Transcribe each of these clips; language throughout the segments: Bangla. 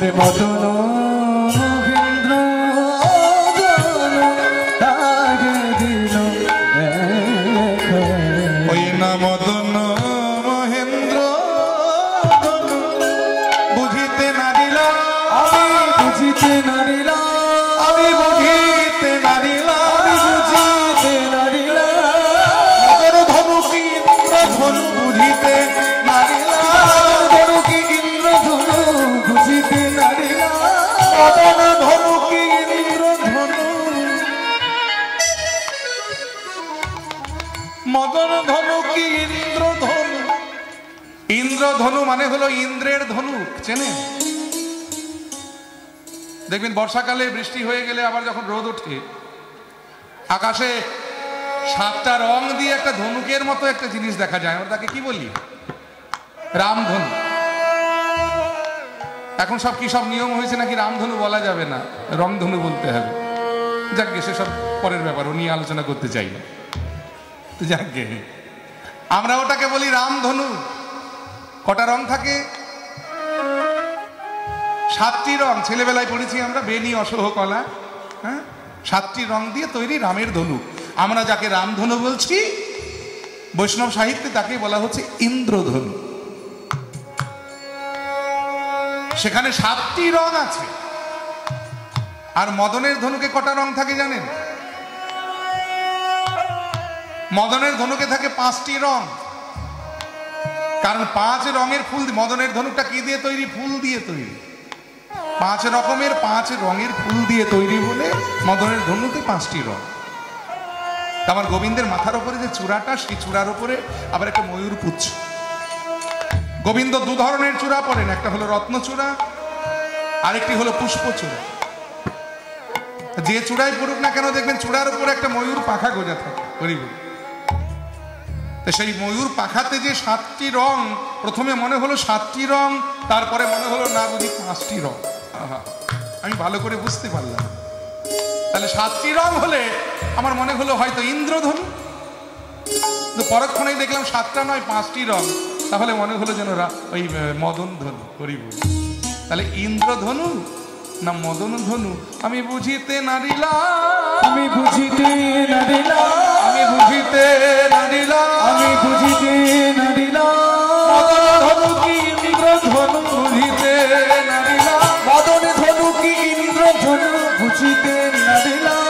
তোর মতন মহেন্দ্র আগে দিল ওই না মতন মহেন্দ্র বুঝিতে না দিল আমি বুঝিতে না দিল আমি বুঝিতে না দিল আমি বুঝিতে না দিল মগর ধনু কি ধনু বুঝিতে না দিল ধনু কি ইন্দ্র ধনু মদন ধনু কি ইন্দ্র ধনু মানে হলো ইন্দ্রের ধনু। চেনে দেখবেন বর্ষাকালে বৃষ্টি হয়ে গেলে আবার যখন রোদ ওঠে আকাশে সাতটা রং দিয়ে একটা ধনুকের মতো একটা জিনিস দেখা যায়, আমরা তাকে কি বলি? রামধনু। এখন সব কি সব নিয়ম হয়েছে নাকি রামধনু বলা যাবে না, রংধনু বলতে হবে। যাকগে সেসব পরের ব্যাপার, ও নিয়ে আলোচনা করতে চাই না। যাকগে আমরা ওটাকে বলি রামধনু। কটা রং থাকে? সাতটি রং। ছেলেবেলায় পড়েছি আমরা বেনি অসহ কলা, হ্যাঁ, সাতটি রং দিয়ে তৈরি রামের ধনু। আমরা যাকে রামধনু বলছি বৈষ্ণব সাহিত্যে তাকে বলা হচ্ছে ইন্দ্রধনু। সেখানে সাতটি রং আছে। আর মদনের ধনুকে কটা রং থাকে জানেন? মদনের ধনুকে থাকে পাঁচটি রং, কারণ পাঁচ রঙের ফুল। মদনের ধনুকটা কি দিয়ে তৈরি? ফুল দিয়ে তৈরি। পাঁচ রকমের পাঁচ রঙের ফুল দিয়ে তৈরি বলে মদনের ধনুকে পাঁচটি রং। আমার গোবিন্দের মাথার ওপরে যে চূড়াটা, সেই চূড়ার ওপরে আবার একটা ময়ূর পুচ্ছ। গোবিন্দ দু ধরনের চূড়া পরেন, একটা হলো রত্নচূড়া, আরেকটি হলো পুষ্পচূড়া। যে চূড়ায় পড়ুক না কেন দেখবেন চূড়ার উপরে একটা ময়ূর পাখা গোজা থাকে। সেই ময়ূর পাখাতে যে সাতটি রং, প্রথমে মনে হলো সাতটি রং, তারপরে মনে হলো না বুঝি পাঁচটি রং। আমি ভালো করে বুঝতে পারলাম। তাহলে সাতটি রং হলে আমার মনে হলো হয়তো ইন্দ্রধনু, তো পরক্ষণেই দেখলাম সাতটা নয়, পাঁচটি রং। তাহলে মনে হলো যেন ওই মদন ধনু। হরি বল। তাহলে ইন্দ্রধনু না মদন ধনু আমি বুঝিতে না দিলাম, আমি বুঝিতে না দিলাম, আমি বুঝিতে না দিলাম, আমি বুঝিতে না দিলাম। মদন ধনু কি ইন্দ্রধনু বুঝিতে না দিলাম, মদন ধনু কি ইন্দ্রধনু বুঝিতে না দিলাম,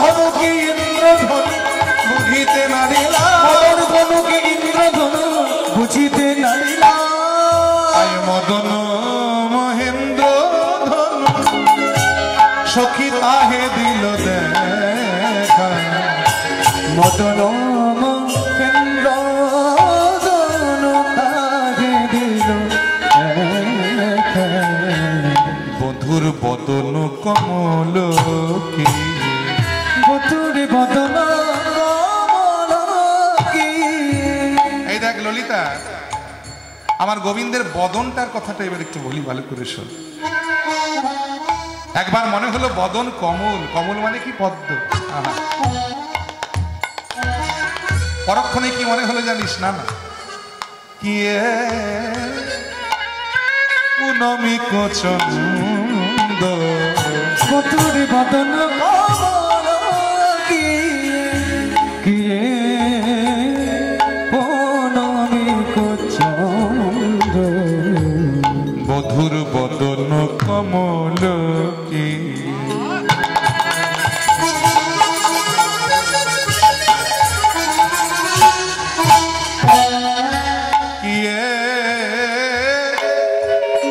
ধনু কি ইন্দ্রধনু বুঝিতে না দিলাম, মদন ধনু কি ইন্দ্রধনু বুঝিতে না দিলাম। আয় মদন মহেন্দ্র ধনু সখী তাহে দিল দেখা, মদন মহেন্দ্র ধনু তাহে দিল দেখা। বধুর বদন কমল কি, বধুর বদন ললিতা। আমার গোবিন্দের বদনটার কথাটা এবার একটু বলি, ভালো করে শোন। একবার মনে হলো বদন কমল, কমল মানে কি পদ্ম। পরক্ষণে কি মনে হলো জানিস? না না, কি পুনমি কচন্দ কতুর বদন কমল কি, কি মধুর বদন কমল কি।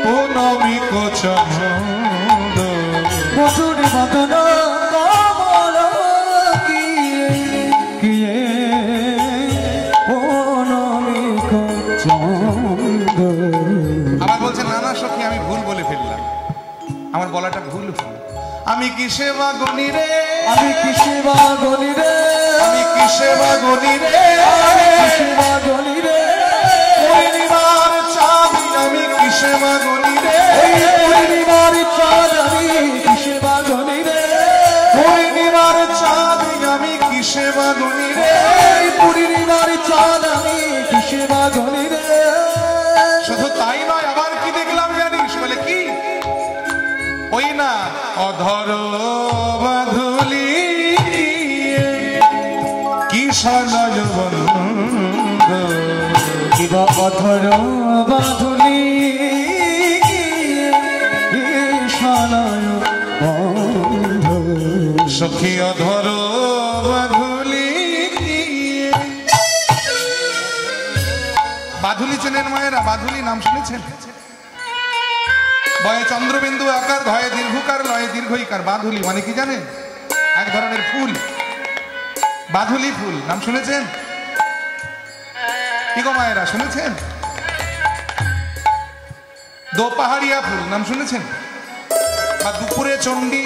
পুনমী কচন্দ মধুর বদন কমল কি, কি পুনমী কচন্দ। আবার বলছে না না সখী আমি ভুল বলে ফেললাম, আমার গলাটা ভুল। আমি কি সেবা গনি রে, আমি কি সেবা গনি রে, আমি কি সেবা গনি রে, আমি কি সেবা গনি রে, পূর্ণিমার চাঁদ আমি কি সেবা গনি রে, পূর্ণিমার চাঁদ আমি কি সেবা গনি রে, পূর্ণিমার চাঁদ আমি কি সেবা গনি রে, পূর্ণিমার চাঁদ আমি কি সেবা গনি রে। শুধু তাই নয়, আবার কি দেখলাম জানিস? বলে কি অধরো বাঁধুলি কিশোর জীব অধরো বাঁধুলি সখী অধরো বাঁধুলি বাঁধুলি চেনেন মায়েরা? বাঁধুলি নাম শুনেছেন? বয়ে চন্দ্রবিন্দু আকার, ধয়ে দীর্ঘকার, লয়ে দীর্ঘইকার। বাঁধুলি মানে কি জানেন? এক ধরনের ফুল, বাঁধুলি ফুল। নাম শুনেছেন কি গো মায়েরা? শুনেছেন? দোপাহাড়িয়া ফুল নাম শুনেছেন? বা দুপুরে চণ্ডী।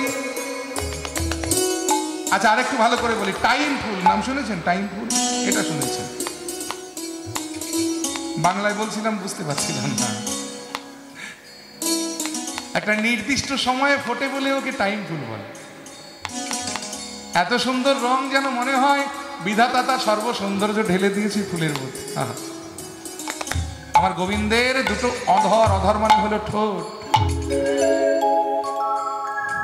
আচ্ছা আরেকটু ভালো করে বলি, টাইম ফুল নাম শুনেছেন? টাইম ফুল এটা শুনেছেন? বাংলায় বলছিলাম, বুঝতে পারছিলাম না। একটা নির্দিষ্ট সময়ে ফোটে বলে ওকে টাইম ফুল বলে। এত সুন্দর রং যেন মনে হয় বিধাতা তার সর্বসৌন্দর্য ঢেলে দিয়েছে ফুলের মধ্যে। আমার গোবিন্দের দুটো অধর, অধর মানে হলো ঠোঁট।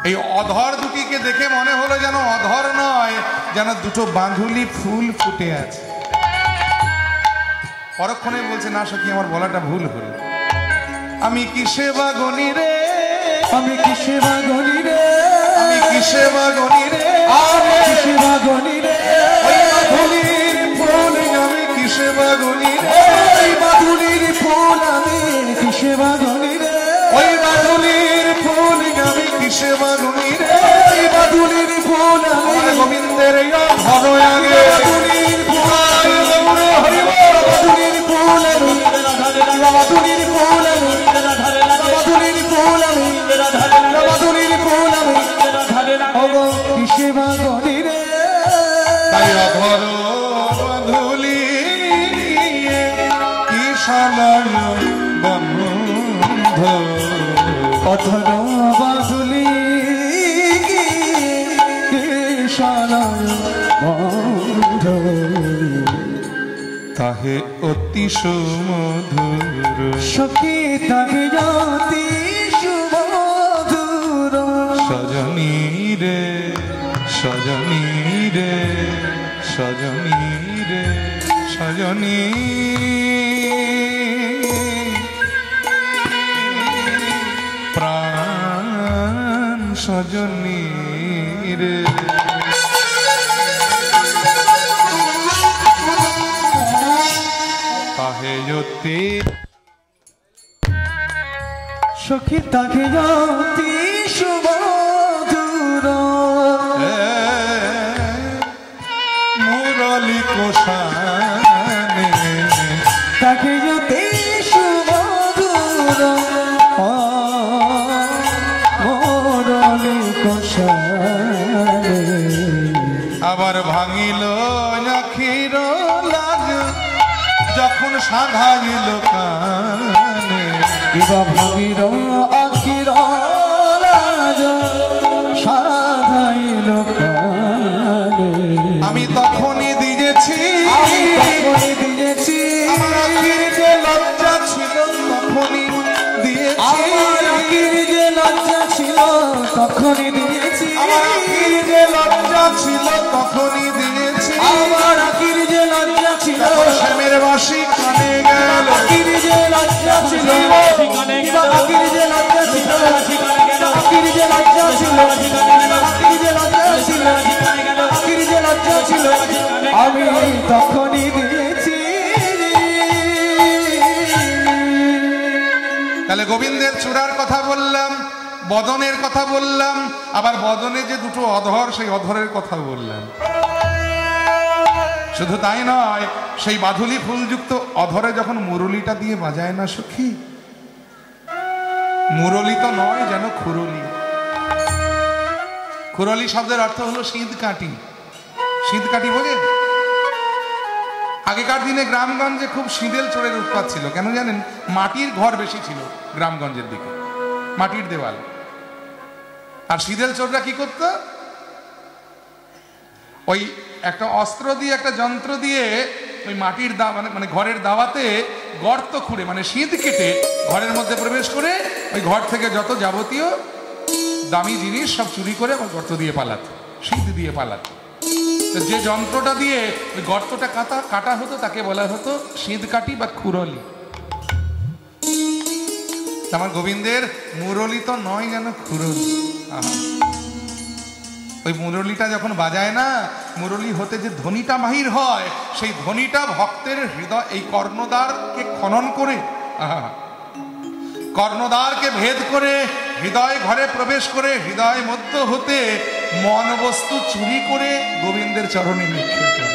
এই অধর দুটিকে দেখে মনে হলো যেন অধর নয়, যেন দুটো বাঁধুলি ফুল ফুটে আছে। পরক্ষণে বলছে, না সখী আমার বলাটা ভুল হলো, আমি কি সেবা গনি রে, আমি কি সেবা গনি রে, আমি কি সেবা গনি রে, আমি কি সেবা গনি রে, ওই বাঁধুলির ফুল আমি কি সেবা গনি রে, ওই বাঁধুলির ফুল আমি কি সেবা গনি রে, ওই বাঁধুলির ফুল আমি কি সেবা গনি রে, ওই বাঁধুলির ফুল আমি গোবিন্দের ঘর আগে বাঁধুলির ফুল আমি হরি বল বাঁধুলির ফুল আমি বাঁধুলির ফুল আমি সেবা গনি রে, তাই অধরো বাঁধুলি কি সালার বন্ধ, অধরো বাঁধুলি কি সালার বন্ধ, তাহে অতি সুমধুর সখী, তাহে অতি সুমধুর সজনী রে, সজনী রে, সজনী রে, সজনী। প্রাণ সজনী রে। তাহে যতি সখী, তাহে যতি শুভ মুরলি কোষানে, তাকে যতি সুমধুর মুরলি কোষানে, আবার ভাঙিল আখির লাজ যখন সাধাইল কানে, কিবা ভাঙিল আখির লাজ সাধাইল কানে, আমি তখন তখনই দিয়েছি, আমার আখির যে লজ্জা ছিল তখনই দিয়েছি, আমার আখির যে লজ্জা ছিল শ্যামের বাসি কানে গেল, আখির যে লজ্জা ছিল কানে গেল, আখির যে লজ্জা ছিল কানে গেল, আখির যে লজ্জা ছিল কানে গেল, আখির যে লজ্জা ছিল কানে গেল, আখির যে লজ্জা ছিল আমি তখনই দিয়েছি। তাহলে গোবিন্দের চূড়ার কথা বললাম, বদনের কথা বললাম, আবার বদনে যে দুটো অধর সেই অধরের কথা বললাম। শুধু তাই নয়, সেই বাঁধুলি ফুলযুক্ত অধরে যখন মুরলিটা দিয়ে বাজায় না সখী, মুরলি তো নয় যেন খুরলি। খুরলি শব্দের অর্থ হলো সিঁধ কাঁটি। সিঁধ কাঁটি বোঝেন? আগেকার দিনে গ্রামগঞ্জে খুব সিঁদেল চোরের উৎপাত ছিল। কেন জানেন? মাটির ঘর বেশি ছিল গ্রামগঞ্জের দিকে, মাটির দেওয়াল। আর সিঁদেল চোররা কি করত? ওই একটা অস্ত্র দিয়ে, একটা যন্ত্র দিয়ে ওই মাটির মানে ঘরের দাওয়াতে গর্ত খুঁড়ে, মানে সিঁধ কেটে ঘরের মধ্যে প্রবেশ করে ওই ঘর থেকে যত যাবতীয় দামি জিনিস সব চুরি করে আবার গর্ত দিয়ে পালাতো, সিদ্ধ দিয়ে পালাতো। তো যে যন্ত্রটা দিয়ে ওই গর্তটা কাটা হতো তাকে বলা হতো সিদ্ধ কাটি বা খুরলি। আমার গোবিন্দের মুরলি তো নয় যেন খুরলি। ওই মুরলিটা যখন বাজায় না, মুরলি হতে যে ধ্বনিটা বাহির হয় সেই ধ্বনিটা ভক্তের হৃদয় এই কর্ণদ্বারকে খনন করে, কর্ণদ্বারকে ভেদ করে হৃদয় ঘরে প্রবেশ করে হৃদয় মধ্য হতে মন বস্তু চুরি করে গোবিন্দের চরণে নিক্ষেপ করে।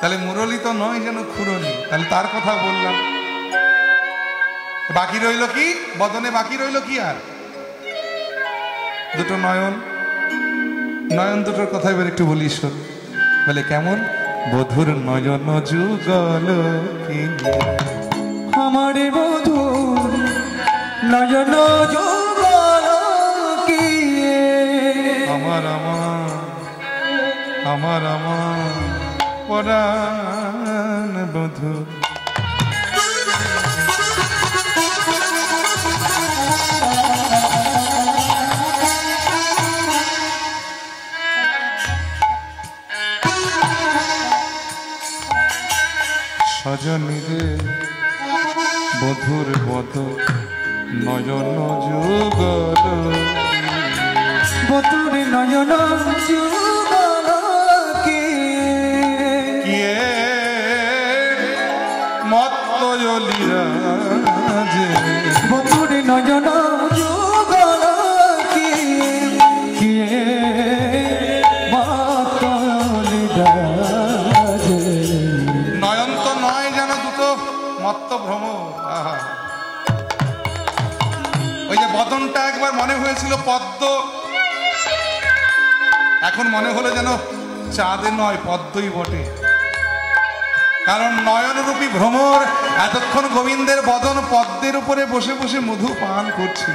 তাহলে মুরলি তো নয় যেন খুরলি, তাহলে তার কথা বললাম। বাকি রইল কি? বদনে বাকি রইল কি? আর দুটো নয়ন, নয়ন দুটোর কথা এবার একটু বলি। শোন বলে কেমন? বধুর নয়ন যুগল আমার বধুর নয়ন যুগল কি আমার আমার আমার আমার পরাণ বধু। সজনীরে বধুর বধ নয়ন যুগল, বধুর নয়ন যুগল কে মত্ত জলিরা যে, বধুর নয়ন যুগল কে মত্ত জলিরা যে। নয়ন তো নয় যেন দুটো মত্ত ভ্রম। ওই যে বদনটা একবার মনে হয়েছিল পদ্ম, এখন মনে হলো যেন চাঁদে নয় পদ্মই বটে। কারণ নয়নরূপী ভ্রমর এতক্ষণ গোবিন্দের বদন পদ্মের উপরে বসে বসে মধু পান করছি,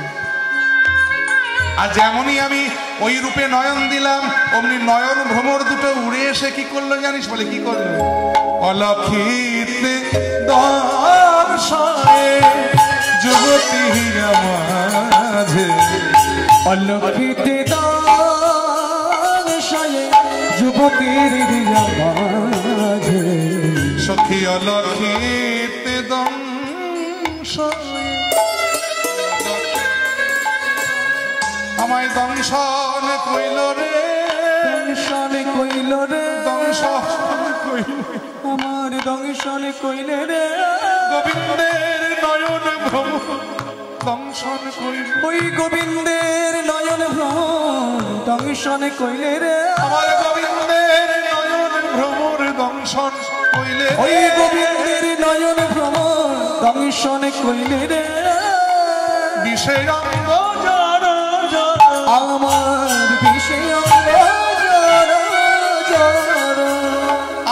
আর যেমনই আমি ওই রূপে নয়ন দিলাম অমনি নয়ন ভ্রমর দুটো উড়ে এসে কি করলো জানিস? বলে কি করলো? অলক্ষিত দর্শনে যুবতী মাঝে, অলক্ষিত দর্শনে যুবতীর মাঝে সখী, অলক্ষিত দর্শনে আমায় দংশন কইল রে, দংশন কইল রে, দংশন কইল আমার দংশন কইলে রে, গোবিন্দের নয়ন ভ্রম দংশন কইল, ওই গোবিন্দের নয়ন ভ্রম দংশন কইলে রে, আমার গোবিন্দের নয়ন ভ্রমর দংশন কইলে, ওই গোবিন্দের নয়ন ভ্রম দংশন কইলে রে, বিষয় আমার বিষয়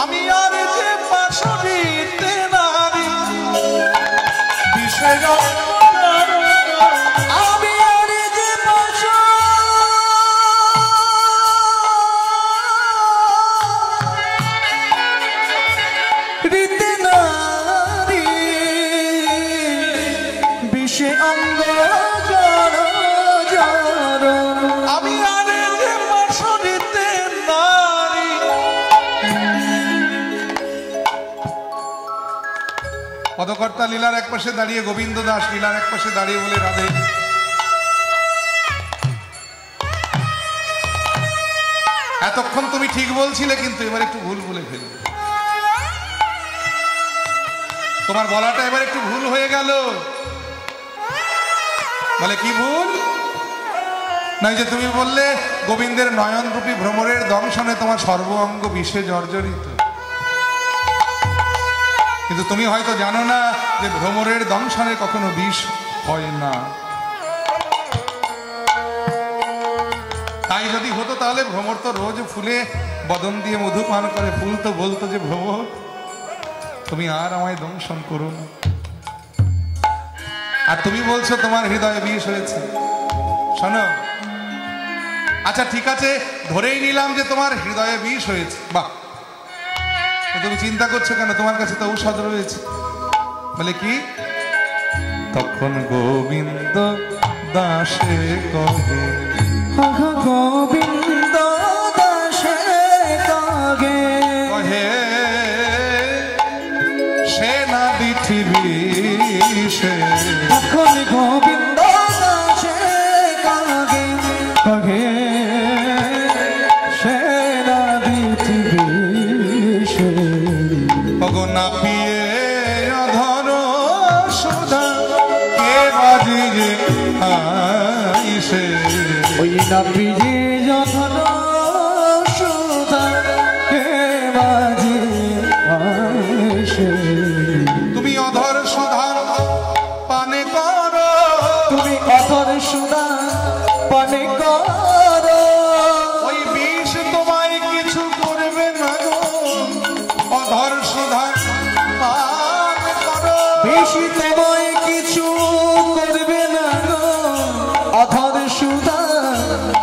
আমি আর যে পাশবিতে নারী, বিষয় আমি আর যে পাশ রীতে নারী বিষয় অঙ্গ পদকর্তা লীলার এক পাশে দাঁড়িয়ে, গোবিন্দ দাস লীলার এক পাশে দাঁড়িয়ে বলে রাধে এতক্ষণ তুমি ঠিক বলছিলে কিন্তু এবার একটু ভুল বলে ফেললে, তোমার বলাটা এবার একটু ভুল হয়ে গেল। বলে কি ভুল? না যে তুমি বললে গোবিন্দের নয়নরূপী ভ্রমরের দংশনে তোমার সর্ব অঙ্গ বিষে জর্জরিত, কিন্তু তুমি হয়তো জানো না যে ভ্রমরের দংশনে কখনো বিষ হয় না। তাই যদি হতো তাহলে ভ্রমর তো রোজ ফুলে বদন দিয়ে মধু পান করে, ফুল তো বলতো যে ভ্রমর তুমি আর আমায় দংশন করো না, আর তুমি বলছো তোমার হৃদয়ে বিষ হয়েছে। শোনো, আচ্ছা ঠিক আছে ধরেই নিলাম যে তোমার হৃদয়ে বিষ হয়েছে, বাহ, তুমি চিন্তা করছো কেন? তোমার কাছে তো ঔষধ রয়েছে। বলে কি? তখন গোবিন্দ দাসে কবে গোবিন্দ দাসে কবে হে সেনা পৃথিবী সে গোবিন্দ দাসে কবে কবে সেনা পৃথিবী সে অগনা পিয়ে অধর সদা কে বাজিয়ে আইছে ওই না পিয়ে যখন সদা কে বাজিয়ে আইছে তুমি অধর সদা পানে করো তুমি অধর সদা পানে করো ওই বিষ তোমায় কিছু করবে না গো অধর সদা পান করো বিষ তোমায় কিছু করবে না গো অধর সদা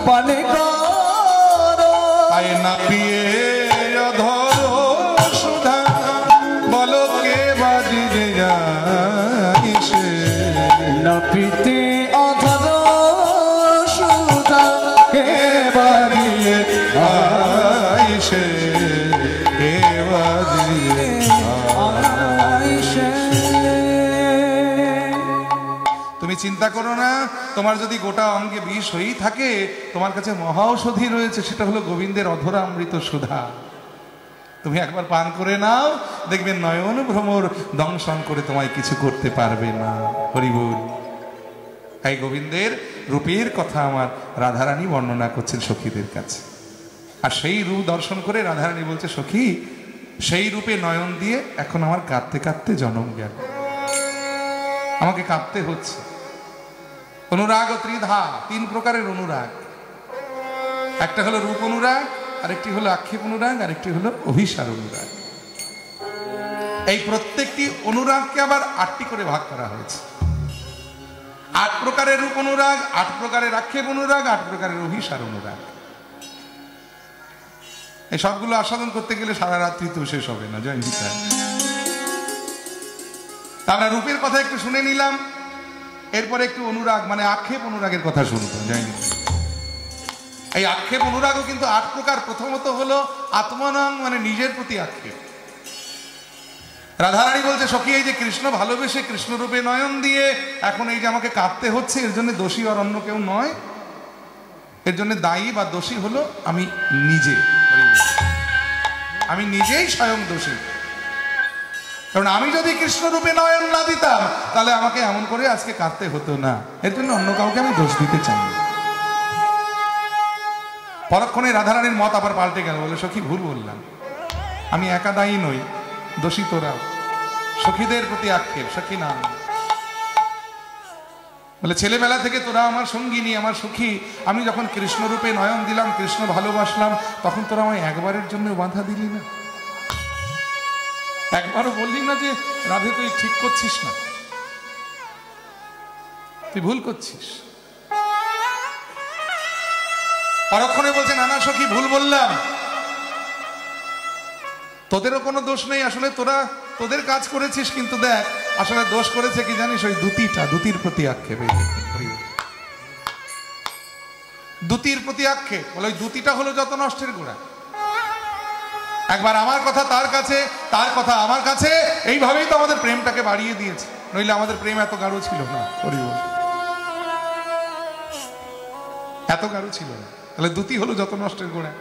পানে করো আয় না পিয়ে অধর সদা বলো কে বাজিয়ে আইছে না পিতে অধর সদা কে বাজিয়ে আইছে কে বাজিয়ে আইছে তুমি চিন্তা করো না তোমার যদি গোটা অঙ্গে বিষ হয়েই থাকে তোমার কাছে মহা ঔষধি রয়েছে সেটা হলো গোবিন্দের অধরামৃত সুধা তুমি একবার পান করে নাও দেখবে নয়ন ভ্রমর দংশন করে তোমায় কিছু করতে পারবে না হরিবোল। তাই গোবিন্দের রূপের কথা আমার রাধারানী বর্ণনা করছেন সখীদের কাছে আর সেই রূপ দর্শন করে রাধারানী বলছে সখী সেই রূপে নয়ন দিয়ে এখন আমার কাঁদতে কাঁদতে জনম গেল আমাকে কাঁদতে হচ্ছে। অনুরাগ ও ত্রিধা তিন প্রকারের অনুরাগ একটা হলো রূপ অনুরাগ আরেকটি হলো আক্ষেপ অনুরাগ আরেকটি হলো অভিসার অনুরাগ এই প্রত্যেকটি অনুরাগকে আবার ৮টি করে ভাগ করা হয়েছে ৮ প্রকারের রূপ অনুরাগ ৮ প্রকারের আক্ষেপ অনুরাগ ৮ প্রকারের অভিসার অনুরাগ এই সবগুলো আস্বাদন করতে গেলে সারা রাত্রি তো শেষ হবে না জয় নিতাই। আমরা রূপের কথা একটু শুনে নিলাম এরপরে একটু অনুরাগ মানে আক্ষেপ অনুরাগের কথা শুনতাম জয় নিতাই। এই আক্ষেপ অনুরাগও কিন্তু ৮ প্রকার প্রথমত হলো আত্মনং মানে নিজের প্রতি আক্ষেপ রাধারানী বলছে সখী এই যে কৃষ্ণ ভালোবেসে কৃষ্ণরূপে নয়ন দিয়ে এখন এই যে আমাকে কাঁদতে হচ্ছে এর জন্য দোষী আর অন্য কেউ নয় এর জন্য দায়ী বা দোষী হলো আমি নিজে আমি নিজেই স্বয়ং দোষী কারণ আমি যদি কৃষ্ণরূপে নয়ন না দিতাম তাহলে আমাকে এমন করে আজকে কাঁদতে হতো না এর জন্য অন্য কাউকে আমি দোষ দিতে চাই না। পরক্ষণে রাধারানীর মত আবার পাল্টে গেল বলে সখী ভুল বললাম আমি একা দায়ী নই দোষী তোরা সখীদের প্রতি আক্ষেপ সখী না বলে ছেলেবেলা থেকে তোরা আমার সঙ্গিনী আমার সখী আমি যখন কৃষ্ণরূপে নয়ন দিলাম কৃষ্ণ ভালোবাসলাম তখন তোরা আমায় একবারের জন্য বাধা দিলি না একবারও বললি না যে রাধে তুই ঠিক করছিস না তুই ভুল করছিস। পরক্ষণে বলছে নানা সখী ভুল বললাম তোদেরও কোনো দোষ নেই আসলে তোরা তোদের কাজ করেছিস কিন্তু দেখ আসলে দোষ করেছে কি জানিস ওই দুতির প্রতি আক্ষেপ দুতির প্রতি আক্ষেপ বলে ওই দুতিটা হলো যত নষ্টের গোড়া একবার আমার কথা তার কাছে তার কথা আমার কাছে এইভাবেই তো আমাদের প্রেমটাকে বাড়িয়ে দিয়েছে নইলে আমাদের প্রেম এত গাঢ় ছিল না হরিবোল এত গাঢ় ছিল না তাহলে দুতি হলো যত নষ্টের গোড়া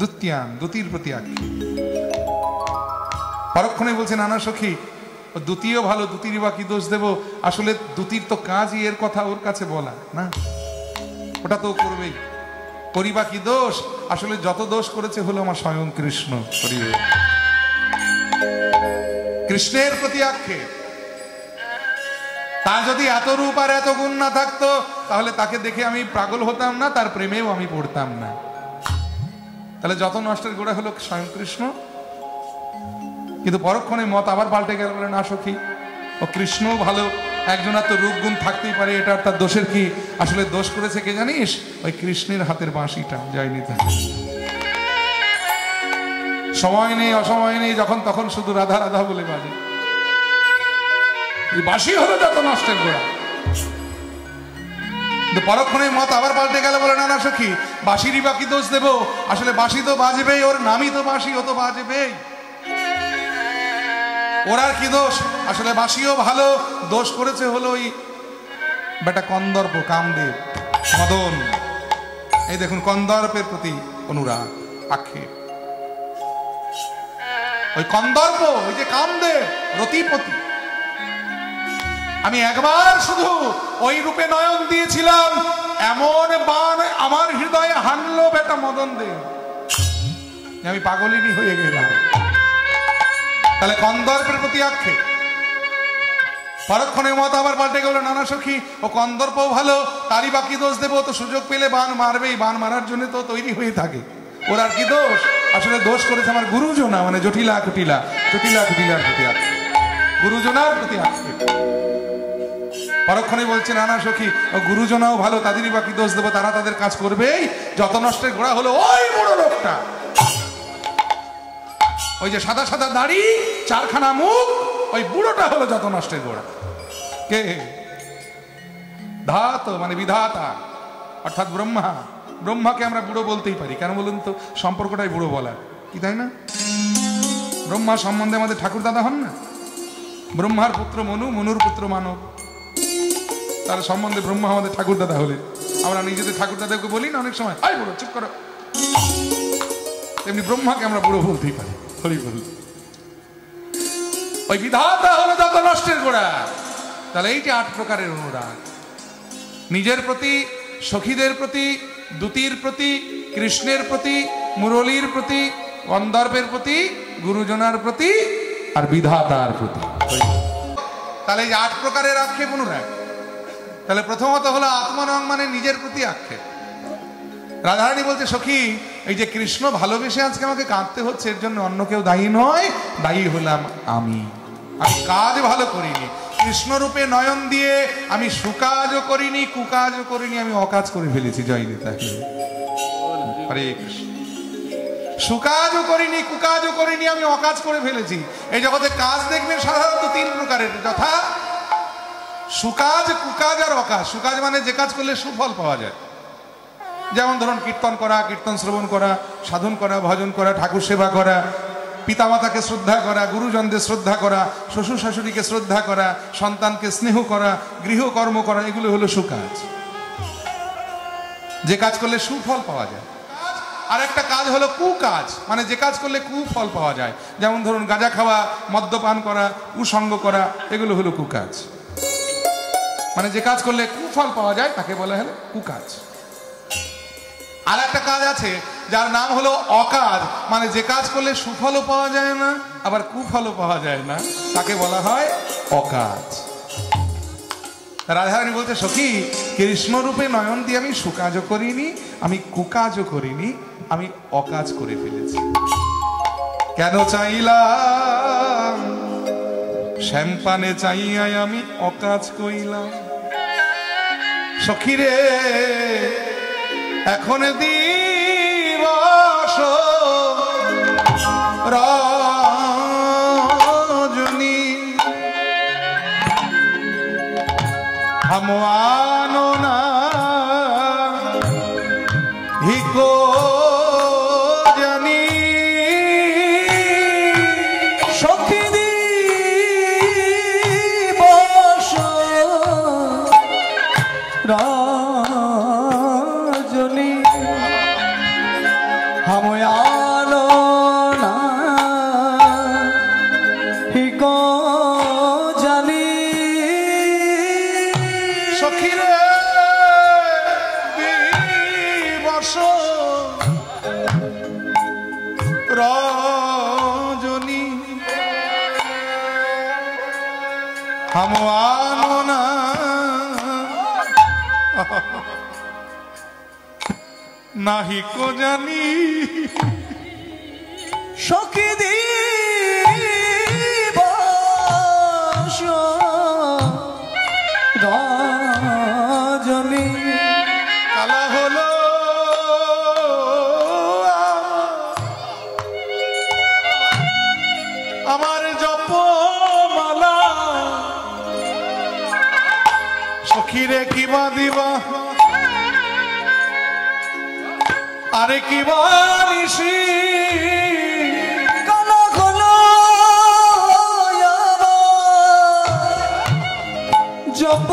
দুতিয়াম দুতির প্রতি আক্ষেপ। পরক্ষণে বলছে নানা সখী দুতিও ভালো দুতির বা কি দোষ দেব আসলে দুতির তো কাজই এর কথা ওর কাছে বলা না ওটা তো করবেই করি বা কি দোষ আসলে যত দোষ করেছে হলো আমার স্বয়ং কৃষ্ণ কৃষ্ণের প্রতি আক্ষেপ তার যদি এত রূপ আর এত গুণ না থাকতো তাহলে তাকে দেখে আমি পাগল হতাম না তার প্রেমেও আমি পড়তাম না তাহলে যত নষ্টের গোড়া হলো স্বয়ং কৃষ্ণ। কিন্তু পরক্ষণে মত আবার পাল্টে গেল বলে না সখী ও কৃষ্ণ ভালো একজনের তো রূপ গুণ থাকতেই পারে এটা আর তার দোষের কি আসলে দোষ করেছে কে জানিস ওই কৃষ্ণের হাতের বাঁশিটা যায়নি তা সময় নেই অসময় নেই যখন তখন শুধু রাধা রাধা বলে বাজে বাঁশি হলো যত নষ্টের গোড়া পরক্ষণেই মত আবার পাল্টে গেল, বলে না না সখী, বাঁশিরই বাকি দোষ দেব। আসলে বাঁশি তো বাজবেই, ওর নামই তো বাঁশি, ও তো বাজবেই, ওর আর কি দোষ? আসলে বাঁশিও ভালো, দোষ করেছে হলো ওই বেটা কন্দর্প কামদেব মদন। এই দেখুন কন্দর্পের প্রতি অনুরাগ, আক্ষেপ। ওই কন্দর্প, ওই যে কামদেব রতিপতি, আমি একবার শুধু ওই রূপে নয়ন দিয়েছিলাম, এমন বান আমার হৃদয়ে হানলো বেটা মদন দেব, আমি পাগলিনী হয়ে গেলাম। তাহলে কন্দর্পের প্রতি আক্ষেপ। পরক্ষণের মত আবার পাল্টে গেল, নানা সখী, ও কন্দর্প ভালো, তারই বাকি দোষ দেবো, তো সুযোগ পেলে বান মারবেই, বান মারার জন্য তো তৈরি হয়ে থাকে, ওর আর কি দোষ? আসলে দোষ করেছে আমার গুরুজনা, মানে জটিলা কুটিলা, জটিলা কুটিলার প্রতি আক্ষেপ, গুরুজনার প্রতি আক্ষেপ। পরক্ষণে বলছে নানা সখী, ও গুরুজনাও ভালো, তাদেরই বাকি দোষ দেবো, তারা তাদের কাজ করবেই, যত নষ্টের ঘোড়া হলো ওই বড় লোকটা, ওই যে সাদা সাদা দাড়ি, চারখানা মুখ, ওই বুড়োটা হলো যত নষ্টের গোড়া। কে? ধাত মানে বিধাতা, অর্থাৎ ব্রহ্মা। ব্রহ্মাকে আমরা বুড়ো বলতেই পারি, কেন বলুন তো? সম্পর্কটাই বুড়ো বলার, কি তাই না? ব্রহ্মা সম্বন্ধে আমাদের ঠাকুর দাদা হন না, ব্রহ্মার পুত্র মনু, মনুর পুত্র মানব, তার সম্বন্ধে ব্রহ্মা আমাদের ঠাকুর দাদা হলেন। আমরা নিজেদের ঠাকুর দাদাকে বলি না অনেক সময়, আয় বুড়ো চুপ করো, তেমনি ব্রহ্মাকে আমরা বুড়ো বলতেই পারি। হরি বল। ওই বিধাতা হলো যত নষ্টের গোড়া। তাহলে এই যে আট প্রকারের অনুরাগ, নিজের প্রতি, সখীদের প্রতি, দ্যুতির প্রতি, কৃষ্ণের প্রতি, মুরলীর প্রতি, গন্ধর্বের প্রতি, গুরুজনার প্রতি আর বিধাতার প্রতি। তাহলে এই আট প্রকারের আক্ষেপ অনুরাগ। তাহলে প্রথমত হলো আত্মনং মানে নিজের প্রতি আক্ষেপ। রাধারানী বলছে, সখী এই যে কৃষ্ণ ভালোবেসে আজকে আমাকে কাঁদতে হচ্ছে, এর জন্য অন্য কেউ দায়ী নয়, দায়ী হলাম আমি। আমি কাজ ভালো করিনি, কৃষ্ণরূপে নয়ন দিয়ে আমি সুকাজও করিনি, কুকাজও করিনি, আমি অকাজ করে ফেলেছি। জয়নিতাকে হরে কৃষ্ণ। সুকাজও করিনি, কুকাজও করিনি, আমি অকাজ করে ফেলেছি। এই জগতে কাজ দেখবেন সাধারণত তিন প্রকারের, যথা সুকাজ, কুকাজ আর অকাজ। সুকাজ মানে যে কাজ করলে সুফল পাওয়া যায়, যেমন ধরুন কীর্তন করা, কীর্তন শ্রবণ করা, সাধন করা, ভজন করা, ঠাকুর সেবা করা, পিতামাতাকে শ্রদ্ধা করা, গুরুজনদের শ্রদ্ধা করা, শ্বশুর শাশুড়িকে শ্রদ্ধা করা, সন্তানকে স্নেহ করা, গৃহকর্ম করা, এগুলো হলো সুকাজ, যে কাজ করলে সুফল পাওয়া যায়। আর একটা কাজ হলো কুকাজ, মানে যে কাজ করলে কুফল পাওয়া যায়, যেমন ধরুন গাঁজা খাওয়া, মদ্যপান করা, কুসঙ্গ করা, এগুলো হলো কুকাজ, মানে যে কাজ করলে কুফল পাওয়া যায় তাকে বলা হলো কুকাজ। আর একটা কাজ আছে যার নাম হলো অকাজ, মানে যে কাজ করলে সুফলও পাওয়া যায় না আবার কুফলও পাওয়া যায় না, তাকে বলা হয় অকাজ। রাধারানী বলতে, সখী কৃষ্ণরূপে নয়ন দিয়ে আমি সুকাজও করিনি, আমি কুকাজও করিনি, আমি অকাজ করে ফেলেছি। কেন চাইলাম শ্যামপানে চাইয়াই আমি অকাজ কইলাম। সখী রে এখন দিবস রজনী আমওয়ানো না হিকো জানি সখী দিবস নাহি কো জানি সখী দিবস রজনী কালা হলো আমার জপমালা। সখী রে কিবা দিবা আরে কি বানিসি কানা খোলো জপ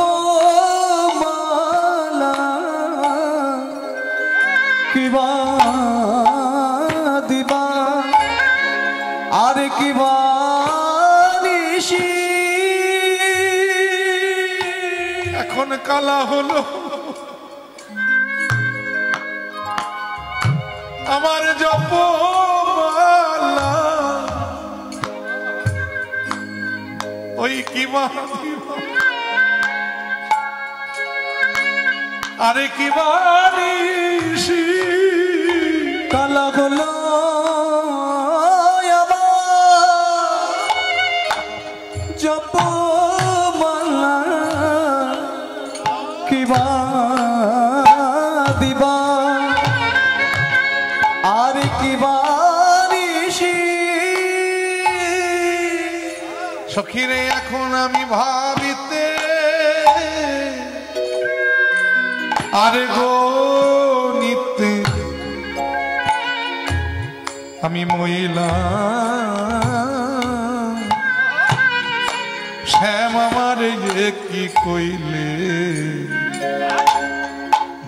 মালা কি বা দিবা আরে কি বানিসি এখন কালা হলো আমার জপমালা ওই কি মা আরে কি বানিসি কালা হলো জপমালা কি বা দিবা সখিরে এখন আমি ভাবিতে আরে গো নিতে আমি মহিলা শ্যাম আমার যে কি কইলে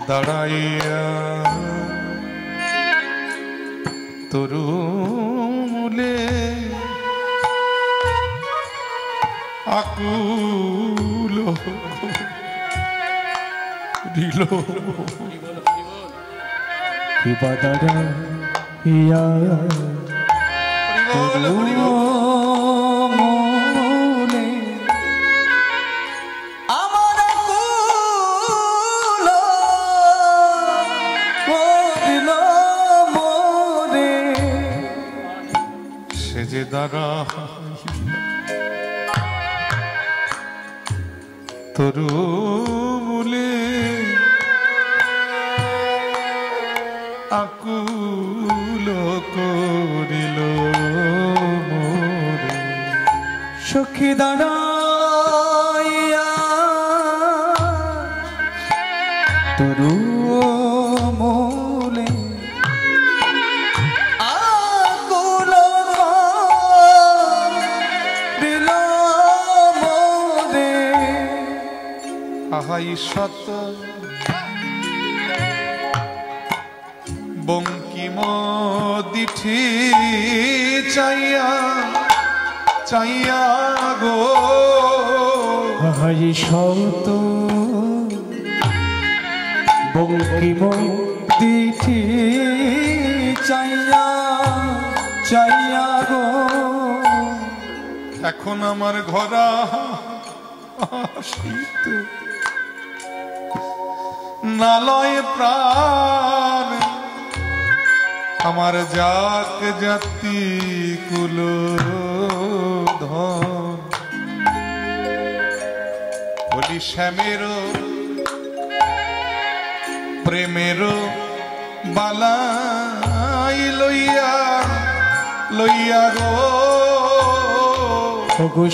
দাঁড়াইয়া তরু মূলে আকুল দিল সেজে দাঁড়া তরু মূলে আকুল করিল মোরে সখী দাঁড়াইয়া তরু মূলে আকুল করিল মোরে আহাই সত বঙ্কিম দিঠি চাইয়া চাইয়া গো হাই শত বঙ্কিম দিঠি চাইয়া চাইয়া গো এখন আমার ঘরা নালয় প্রাণ আমার জাত জাতি কুলো ধন বলি শ্যামের প্রেমের বালাই লইয়া লইয়া গো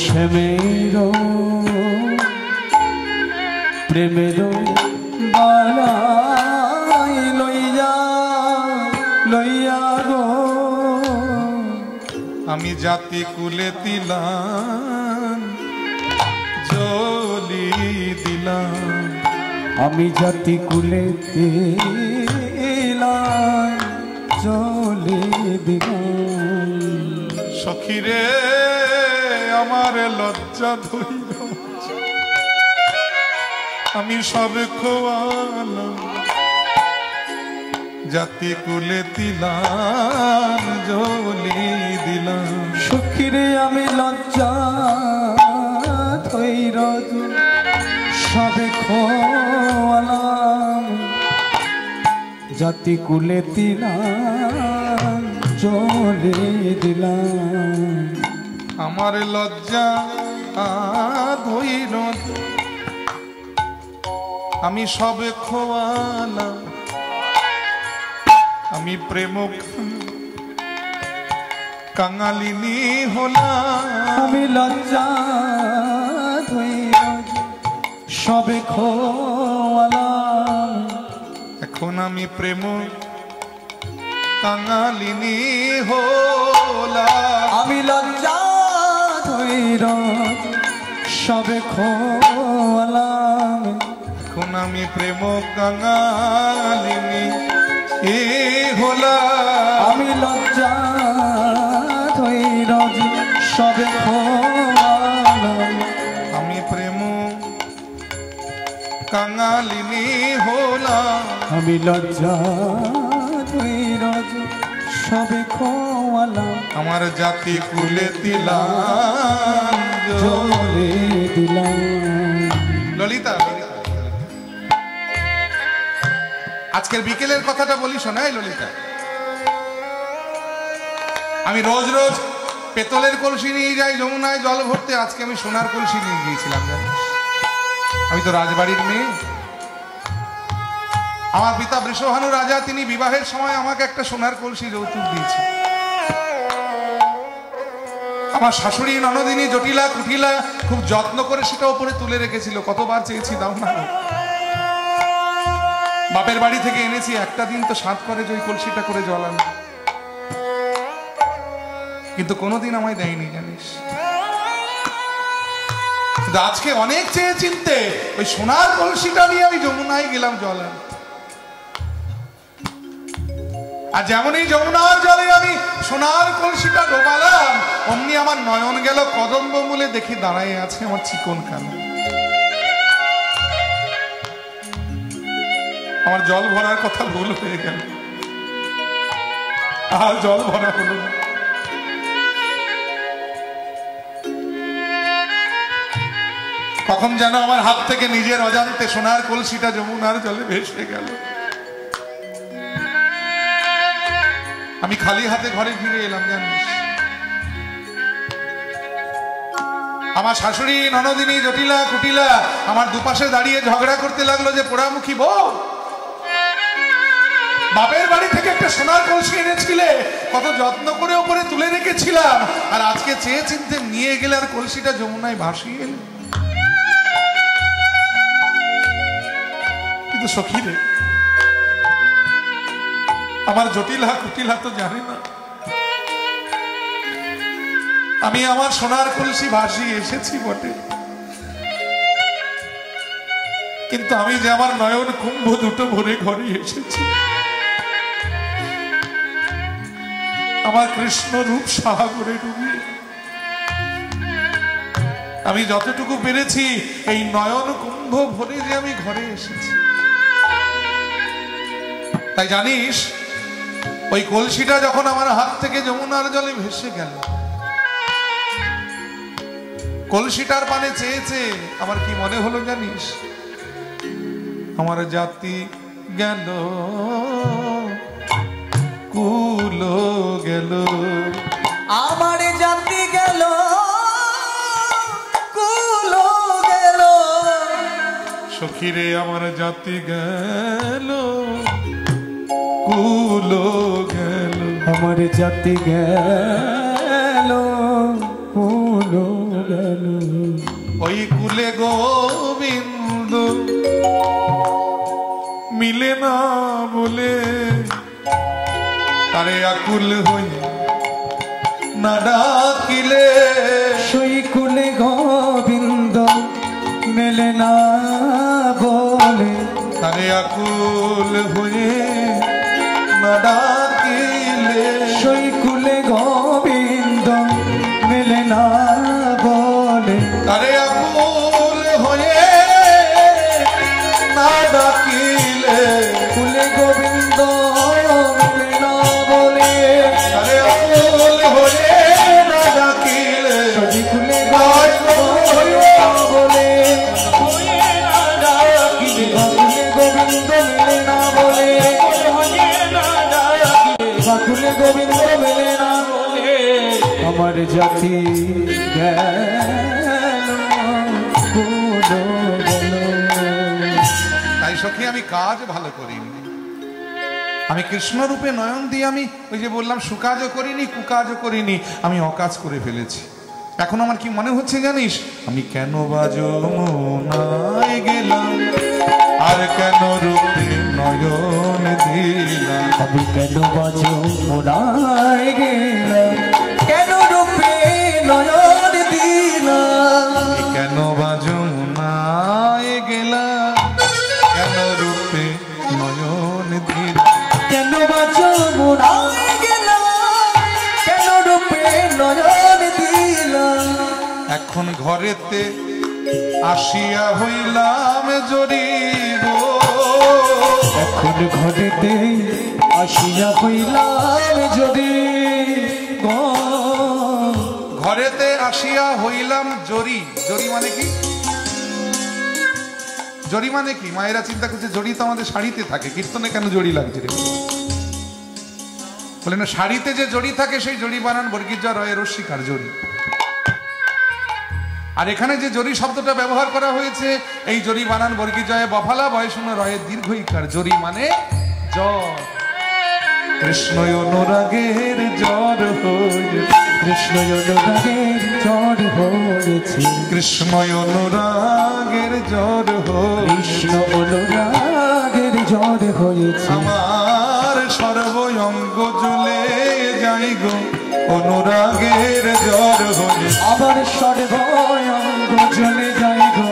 শ্যামের প্রেমের বালাই লইয়া লইয়া গো আমি জাতি কুলে দিলাম জলি দিলাম আমি জাতি কুলে দিলাম জলি দিলাম সখিরে আমার লজ্জা ধইল আমি সব খোয়ালাম জাতি কুলে দিলাম জলি দিলাম সখিরে আমি লজ্জা ধইরা সবে খোয়ালাম জাতি কুলে দিলাম জলি দিলাম আমার লজ্জা ধইরা আমি সবে খোয়ালাম আমি প্রেম কাঙালিনী হলাম আমি লজ্জা সবে খোয়ালাম এখন আমি প্রেম কাঙালিনী হলা আমি লজ্জা ধৈর সবে খোলাম এখন আমি প্রেম কাঙালিনী হলা আমি লজ্জা ধৈর সবে খোলাম আমি প্রেম কাঙালিনী হলা আমি লজ্জা সবে খোয়ালা আমার জাতি কুলে দিলাম জলে দিলাম। ললিতা আজকের বিকেলের কথাটা বলি শোনাই। ললিতা আমি রোজ রোজ পেতলের কলসি নিয়ে যাই যমুনায় জল ভরতে, আজকে আমি সোনার কলসি নিয়ে গিয়েছিলাম। আমি তো রাজবাড়ির মেয়ে, আমার পিতা বৃষভানু রাজা তিনি বিবাহের সময় আমাকে একটা সোনার কলসি যৌতুক দিয়েছে। আমার শাশুড়ি ননদিনী জটিলা কুটিলা খুব যত্ন করে সেটা উপরে তুলে রেখেছিল, কতবার চেয়েছি দাও না। বাপের বাড়ি থেকে এনেছি, একটা দিন তো সাত করে যে ওই কলসিটা করে জল আনি, কিন্তু কোনোদিন আমায় দেয়নি জানিস। আজকে অনেক চেয়ে চিনতে ওই সোনার কলসিটা নিয়ে আমি যমুনায় গেলাম জল আনি। আর যেমনই যমুনার জলে আমি সোনার কলসিটা ডোবালাম অমনি আমার নয়ন গেল কদম্ব মূলে, দেখি দাঁড়ায় আছে আমার চিকন কানা। আমার জল ভরার কথা ভুল হয়ে গেল, আর জল ভরা হলো না। কখন যেন আমার হাত থেকে নিজের অজান্তে সোনার কলসিটা যমুনার জলে ভেসে গেল। আমি খালি হাতে ঘরে ফিরে এলাম জানিস। আমার শাশুড়ি ননদিনী জটিলা কুটিলা আমার দুপাশে দাঁড়িয়ে ঝগড়া করতে লাগলো যে পোড়ামুখী বউ, বাপের বাড়ি থেকে একটা সোনার কলসি এনেছিলে, কত যত্ন করে ওপরে তুলে রেখেছিলাম, আর আজকে চেয়ে চিনতে নিয়ে গেলে আর কলসিটা যমুনায় ভাসিয়ে এলে। কিন্তু সখী রে, আমার জটিলা কুটিলা তো জানে না আমি আমার সোনার কলসি ভাসিয়ে এসেছি বটে, কিন্তু আমি যে আমার নয়ন কুম্ভ দুটো ভরে ঘরে এসেছি, আমার কৃষ্ণ রূপ সাগরে ডুবিয়ে আমি যতটুকু পেরেছি এই নয়ন কুম্ভ ভরে যে আমি ঘরে এসেছি। তাই জানিস ওই কলসিটা যখন আমার হাত থেকে যমুনার জলে ভেসে গেল, কলসিটার পানে চেয়েছে আমার কি মনে হলো জানিস, আমার জাতি গেল কুল গেল, আমার জাতি গেল কুল গেল, সখীরে আমার জাতি গেল কুল গেল, আমার জাতি গেল কুল গেল, ওই কুলে গোবিন্দ মিলে না বলে তারে আকুল হই না ডাকিলে, সেই কুলে গোবিন্দ মেলে না বলে তারে আকুল হয়ে না ডাকিলে, সেই কুলে গোবিন্দ মেলে না বলে তারে আকুল হয়ে না ডাকিলে, কুলে গোবিন্দ মেলে না বলে তারে আকুল হয়ে না ডাকিলে, সেই কুলে গোবিন্দ মেলে না বলে কুলে গোবিন্দ মেলে না বলে আমার জাতি গেল কুল গেল। তাই সখী আমি কাজ ভালো করিনি, আমি কৃষ্ণরূপে নয়ন দিয়ে আমি ওই যে বললাম সুকাজও করিনি কুকাজও করিনি, আমি অকাজ করে ফেলেছি। এখন আমার কি মনে হচ্ছে জানিস, আমি কেন যমুনায় গেলাম আর কেন রূপে নয়ন দিলাম, এখন ঘরেতে আসিয়া হইলাম জরিব এখন ঘরেতে আসিয়া হইলাম জরিব ঘরেতে আসিয়া হইলাম জরি জরি মানে কি মায়েরা চিন্তা করছে জরি তো আমাদের শাড়িতে থাকে কীর্তনে কেন জরি লাগছে রে বলে না শাড়িতে যে জরি থাকে সেই জরি বানান বর্গীজা রয়ের রস্মিকার জরি আর এখানে যে জরি শব্দটা ব্যবহার করা হয়েছে এই জরি বানান বর্গী জয়ে বফালা বয়সুন রয়ে দীর্ঘইকার জরি মানে জ্বর কৃষ্ণ অনুরাগের জ্বর হয়েছে কৃষ্ণ অনুরাগের জ্বর হয়েছে কৃষ্ণ অনুরাগের জ্বর হয়েছে কৃষ্ণ অনুরাগের জ্বর হয়েছে আমার সর্বঙ্গ জ্বলে যাই গো অনুরাগের জ্বর হলে আবার সর্বঙ্গ জ্বলে যাই গো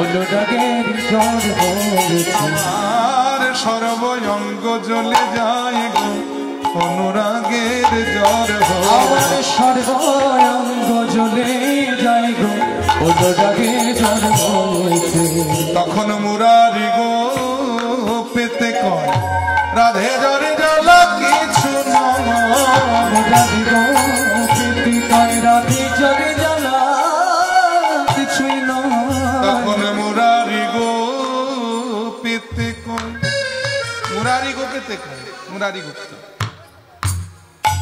অনুরাগের জ্বর হলে আমার সর্বঙ্গ জ্বলে যাই গো অনুরাগের জ্বর হলে আবার সর্বঙ্গ জ্বলে যাই গো অনুরাগের জ্বর হয়েছে তখন মুরারি গো পেতে কয় রাধে জ্বর জ্বালা কিছু মুরারি গো পেতে কয় রাধে জ্বর জ্বালা কিছুই নয় তখন মুরারি গো পেতে কয় মুরারি গুপ্ত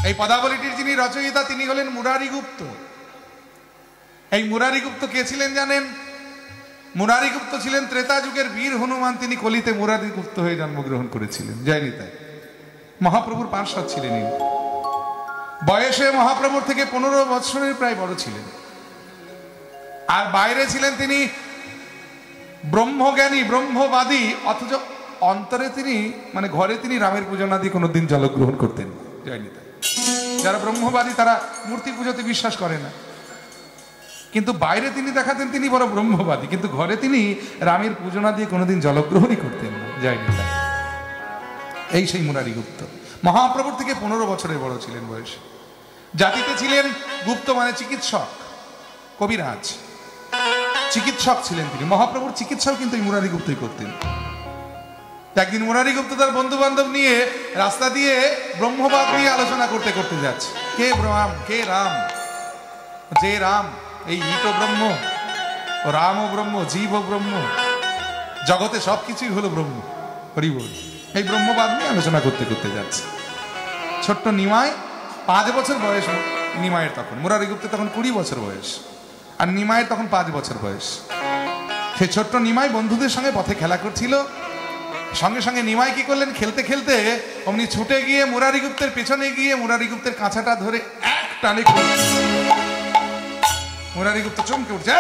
এই পদাবলীটির যিনি রচয়িতা তিনি হলেন মুরারি গুপ্ত এই মুরারি গুপ্ত কে ছিলেন জানেন মুরারি গুপ্ত ছিলেন ত্রেতা যুগের বীর হনুমান তিনি কলিতে মুরারি গুপ্ত হয়ে জন্মগ্রহণ করেছিলেন জয়নি তাই মহাপ্রভুর পার্শ্বদ ছিলেন বয়সে মহাপ্রভুর থেকে 15 বৎসরের প্রায় বড় ছিলেন আর বাইরে ছিলেন তিনি ব্রহ্মজ্ঞানী ব্রহ্মবাদী অথচ অন্তরে তিনি মানে ঘরে তিনি রামের পূজনাদি কোনোদিন জলগ্রহণ করতেন জয়নি তাই যারা ব্রহ্মবাদী তারা মূর্তি পুজোতে বিশ্বাস করে না কিন্তু বাইরে তিনি দেখাতেন তিনি বড় ব্রহ্মবাদী কিন্তু ঘরে তিনি রামের পূজনা দিয়ে কোনোদিন জলগ্রহণই করতেন না যায়নি এই সেই মুরারি গুপ্ত মহাপ্রভুর থেকে 15 বছরের বড় ছিলেন বয়সে জাতিতে ছিলেন গুপ্ত মানে চিকিৎসক কবিরাজ চিকিৎসক ছিলেন তিনি মহাপ্রভুর চিকিৎসাও কিন্তু এই মুরারি গুপ্তই করতেন একদিন মুরারি গুপ্ত তার বন্ধু বান্ধব নিয়ে রাস্তা দিয়ে ব্রহ্মবাদ নিয়ে আলোচনা করতে করতে যাচ্ছে কে রাম যে রাম এই ইটো ব্রহ্ম রাম ও ব্রহ্ম জীব ও ব্রহ্ম জগতে সবকিছুই হলো ব্রহ্ম হরিবল এই ব্রহ্মবাদ নিয়ে আলোচনা করতে করতে যাচ্ছে ছোট্ট নিমাই 5 বছর বয়স নিমায়ের তখন মুরারি গুপ্তের তখন 20 বছর বয়স আর নিমায়ের তখন 5 বছর বয়স সে ছোট্ট নিমাই বন্ধুদের সঙ্গে পথে খেলা করছিল সঙ্গে সঙ্গে নিমাই কি করলেন খেলতে খেলতে অমনি ছুটে গিয়ে মুরারি গুপ্তের পেছনে গিয়ে মুরারি গুপ্তের কাঁচাটা ধরে এক টানে মুরারি গুপ্ত চমকে উঠছে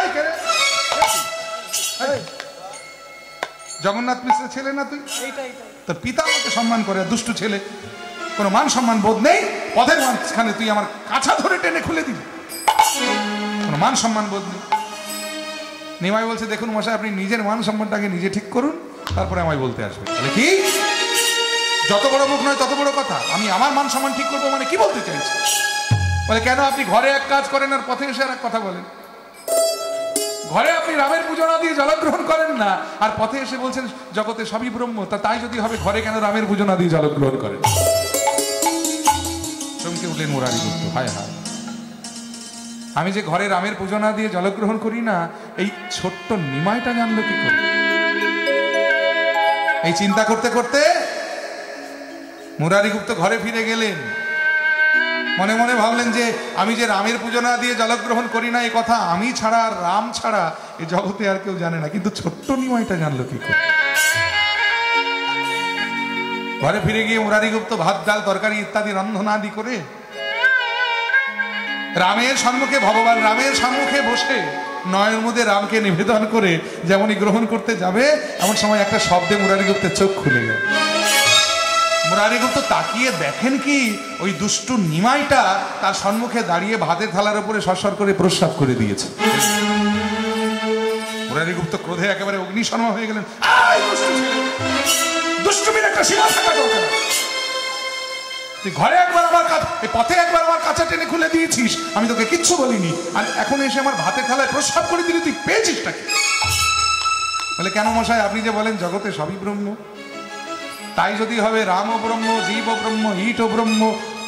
জগন্নাথ মিশ্রের ছেলে না তুই তোর পিতা আমাকে সম্মান করে দুষ্টু ছেলে কোনো মান সম্মান বোধ নেই পথের মাঝখানে তুই আমার কাছা ধরে টেনে খুলে দিবি কোনো মান সম্মান বোধ নেই নিমাই বলছে দেখুন মশাই আপনি নিজের মান সম্মানটাকে নিজে ঠিক করুন তারপরে আমায় বলতে আসবে তাহলে কি যত বড় মুখ নয় তত বড় কথা আমি আমার মান সম্মান ঠিক করবো মানে কি বলতে চাইছি বলে কেন আপনি ঘরে এক কাজ করেন আর পথে এসে আর এক কথা বলেন ঘরে আপনি রামের পূজনা দিয়ে জলগ্রহণ করেন না আর পথে এসে বলছেন জগতে সবই ব্রহ্ম তাই যদি হবে ঘরে কেন রামের পূজনা দিয়ে জলগ্রহণ করেন চমকে উঠলেন মুরারি গুপ্ত হায় হায় আমি যে ঘরে রামের পূজনা দিয়ে জলগ্রহণ করি না এই ছোট্ট নিমাইটা জানলো কি করে এই চিন্তা করতে করতে মুরারি গুপ্ত ঘরে ফিরে গেলেন মনে মনে ভাবলেন যে আমি যে রামের পূজনা দিয়ে জলগ্রহণ করি না এই কথা আমি ছাড়া রাম ছাড়া এ জগতে আর কেউ জানে না কিন্তু ছোট্ট নিমাইটা জানলো কি করে ঘরে ফিরে গিয়ে মুরারি গুপ্ত ভাত ডাল তরকারি ইত্যাদি রন্ধনাদি করে ভগবান রামের সম্মুখে বসে নয়নের মধ্যে রামকে নিবেদন করে যেমনই গ্রহণ করতে যাবে এমন সময় একটা শব্দে মুরারি গুপ্তের চোখ খুলে গেল নোরা বেগম তো তাকিয়ে দেখেন কি ওই দুষ্টু নিমাইটা তার সম্মুখে দাঁড়িয়ে ভাতের থালার উপরে সরসর করে প্রস্রাব করে দিয়েছে। নোরা বেগম তো ক্রোধে একেবারে অগ্নিশর্মা হয়ে গেলেন। দুষ্টুমির একটা সীমা থাকা দরকার। তুই ঘরে একবার আমার পথে একবার আমার কাঁচা টেনে খুলে দিয়েছিস, আমি তোকে কিচ্ছু বলিনি, আর এখন এসে আমার ভাতের থালায় প্রস্রাব করে দিলি, তুই পেয়েছিস টাকে? বলে, কেন মশাই আপনি যে বলেন জগতে সবই ব্রহ্ম, তাই যদি হবে রাম ব্রহ্ম, জীব ব্রহ্ম, ইট ব্রহ্ম,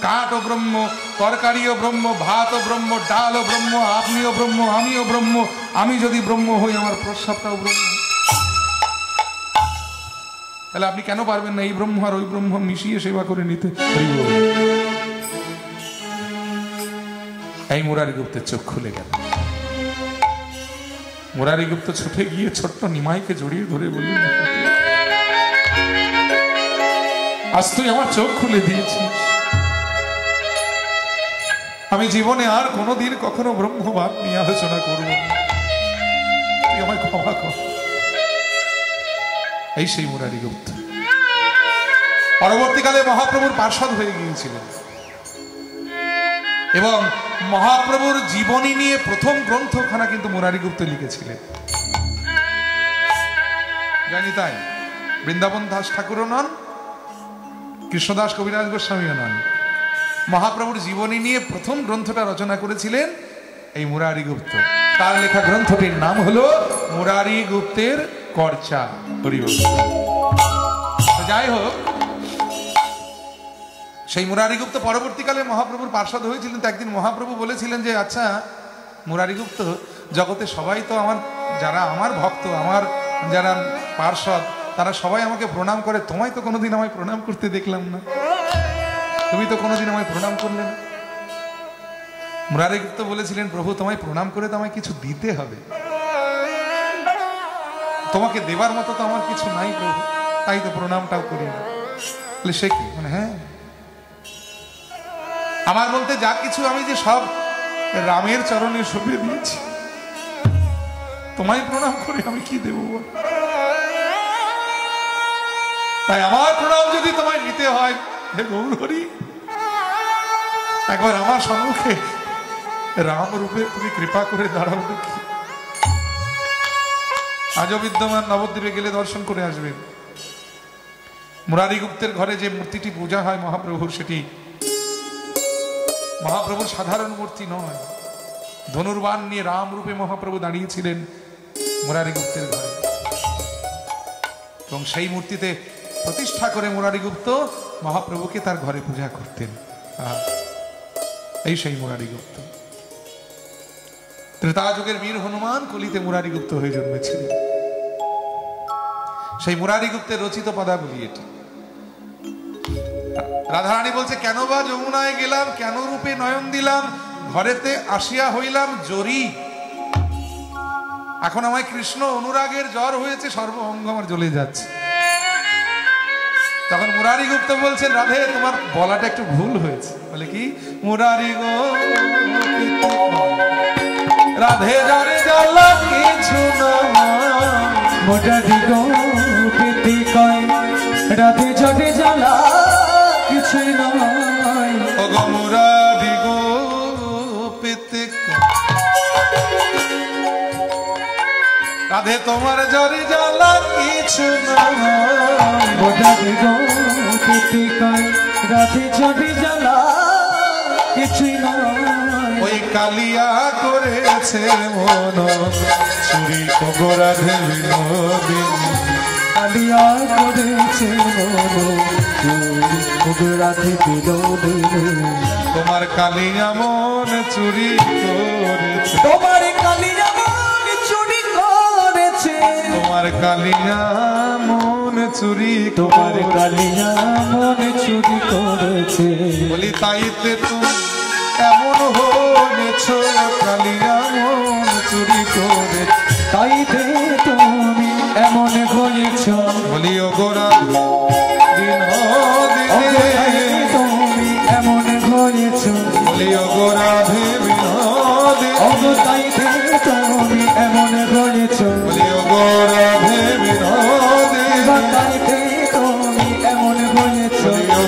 কাঠ ব্রহ্ম, তরকারিও ব্রহ্ম, ভাত ব্রহ্ম, ডাল ব্রহ্ম, আপনিও ব্রহ্ম, আমিও ব্রহ্ম, আমি যদি ব্রহ্ম হই আমার প্রস্রাবটাও ব্রহ্ম, তাহলে আপনি কেন পারবেন না এই ব্রহ্ম আর ওই ব্রহ্ম মিশিয়ে সেবা করে নিতে? এই মুরারি গুপ্তের চোখ খুলে গেল। মুরারি গুপ্ত ছুটে গিয়ে ছোট্ট নিমাইকে জড়িয়ে ধরে বললেন, আজ তুই আমার চোখ খুলে দিয়েছিস, আমি জীবনে আর কোনোদিন কখনো ব্রহ্মবাদ নিয়ে আলোচনা করব, তুই আমায় ক্ষমা কর। এই সেই মুরারি গুপ্ত পরবর্তীকালে মহাপ্রভুর পার্ষদ হয়ে গিয়েছিলেন এবং মহাপ্রভুর জীবনী নিয়ে প্রথম গ্রন্থখানা কিন্তু মুরারি গুপ্ত লিখেছিলেন। জানি তাই বৃন্দাবন দাস ঠাকুরও নন, কৃষ্ণদাস কবিরাজ গোস্বামীও নন, মহাপ্রভুর জীবনী নিয়ে প্রথম গ্রন্থটা রচনা করেছিলেন এই মুরারি গুপ্ত। তার লেখা গ্রন্থটির নাম হলো মুরারি গুপ্তের করচা। যাই হোক, সেই মুরারি গুপ্ত পরবর্তীকালে মহাপ্রভুর পার্ষদ হয়েছিলেন। তো একদিন মহাপ্রভু বলেছিলেন যে, আচ্ছা মুরারি গুপ্ত, জগতে সবাই তো আমার, যারা আমার ভক্ত, আমার যারা পার্ষদ, তারা সবাই আমাকে প্রণাম করে, তোমায় তো কোনোদিন আমায় প্রণাম করতে দেখলাম না, তুমি তো কোনোদিন আমায় প্রণাম করলে না। মুরারি গুপ্ত বলেছিলেন, প্রভু তোমায় প্রণাম করে তো আমায় কিছু দিতে হবে, তোমাকে দেবার মতো তো আমার কিছু নাই প্রভু, তাই তো প্রণামটাও করি না। বলে, সে কি? মানে হ্যাঁ, আমার বলতে যা কিছু আমি যে সব রামের চরণে সবে দিয়েছি, তোমায় প্রণাম করে আমি কি দেব? তাই আমার প্রণাম যদি তোমায় নিতে হয় হে গৌরহরি, একবার আমার সম্মুখে রাম রূপে তুমি কৃপা করে দাঁড়াও দেখি। আজও বিদ্যমান, নবদ্বীপে গেলে দর্শন করে আসবেন। মুরারি গুপ্তের ঘরে যে মূর্তিটি পূজা হয় মহাপ্রভুর, সেটি মহাপ্রভুর সাধারণ মূর্তি নয়। ধনুর্বান নিয়ে রামরূপে মহাপ্রভু দাঁড়িয়েছিলেন মুরারি গুপ্তের ঘরে, এবং সেই মূর্তিতে প্রতিষ্ঠা করে মুরারি গুপ্ত মহাপ্রভুকে তার ঘরে পূজা করতেন। এই সেই মুরারি গুপ্ত, ত্রেতা যুগের বীর হনুমান কলিতে মুরারি গুপ্ত হয়ে জন্মেছিলেন। সেই মুরারি গুপ্তের রচিত পদাবলী এটি। রাধারানী বলছে, কেন বা যমুনায় গেলাম, কেন রূপে নয়ন দিলাম, ঘরেতে আসিয়া হইলাম জরি, এখন আমায় কৃষ্ণ অনুরাগের জ্বর হয়েছে, সর্ব অঙ্গ আমার জ্বলে যাচ্ছে। তখন মুরারি গুপ্ত বলছেন, রাধে তোমার বলাটা একটু ভুল হয়েছে। বলে কি? মুরারি গো রাধে যারে জ্বালা কিছু না, মুরারি গো পেতে কয় রাধে যারে জ্বালা কিছু না, ও গো মুরারি গো পেতে কয় রাধে তোমার যারে জ্বালা কিছু না, মুরারি গো পেতে কয় রাধে যারে জ্বালা কিছু না, ওই কালিয়া করেছে মন চুরি কোগরা ধেলি নদিন, কালিয়া করেছে মন চুরি কোগরা ধেলি নদিন, তোমার কালিয়া মন চুরি করেছে, তোমার কালিয়া মন চুরি করেছে, তোমার কালিয়া মন চুরি, তোমার কালিয়া মন চুরি করেছে, বলি তাইতে তুমি এমন হয়েছ কালিয়া মন চুরি করে, তাইতে তুমি এমন হয়েছ, বলি ও গোরা দিন দিনে তুমি এমন হয়েছ, বলি ও গোরা দিন দিন, তাইতে তুমি এমন হয়েছ, বলি ও গোরা দিন দিন, তাইতে তুমি এমন হয়েছ, বলি ও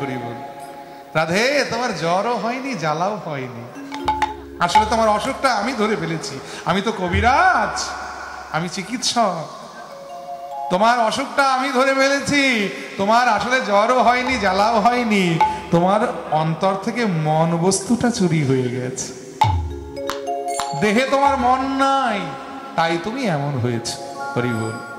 হরি বল। রাধে তোমার জ্বরও হয়নি জ্বালাও হয়নি, আসলে তোমার অসুখটা আমি ধরে ফেলেছি, আমি তো কবিরাজ, আমি চিকিৎসক, তোমার অসুখটা আমি ধরে ফেলেছি, তোমার আসলে জ্বরও হয়নি জ্বালাও হয়নি, তোমার অন্তর থেকে মন বস্তুটা চুরি হয়ে গেছে, দেহে তোমার মন নাই, তাই তুমি এমন হয়েছে। হরি বল।